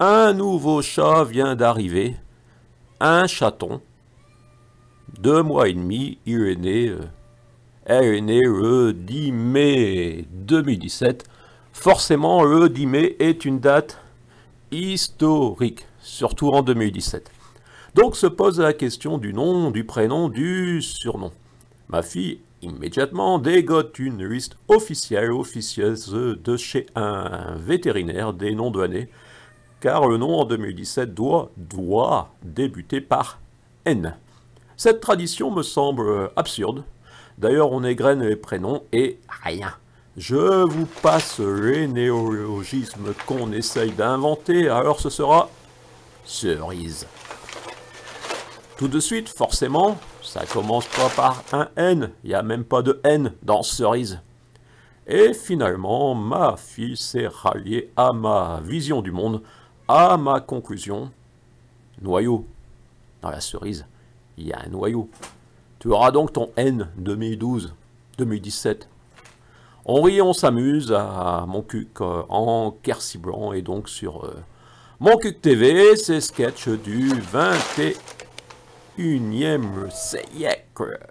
Un nouveau chat vient d'arriver, un chaton, 2 mois et demi, elle est née le 10 mai 2017. Forcément, le 10 mai est une date historique, surtout en 2017. Donc se pose la question du nom, du prénom, du surnom. Ma fille immédiatement dégote une liste officieuse de chez un vétérinaire des noms douanés, car le nom en 2017 doit débuter par N. Cette tradition me semble absurde. D'ailleurs, on égrène les prénoms et rien. Je vous passe les néologismes qu'on essaye d'inventer, alors ce sera cerise. Tout de suite, forcément, ça commence pas par un N, il n'y a même pas de N dans cerise. Et finalement, ma fille s'est ralliée à ma vision du monde, à ma conclusion. Noyau. Dans la cerise, il y a un noyau. Tu auras donc ton N 2012, 2017. On rit, on s'amuse à Montcuq en Quercy blanc et donc sur Montcuq TV, ces sketchs du 21e siècle.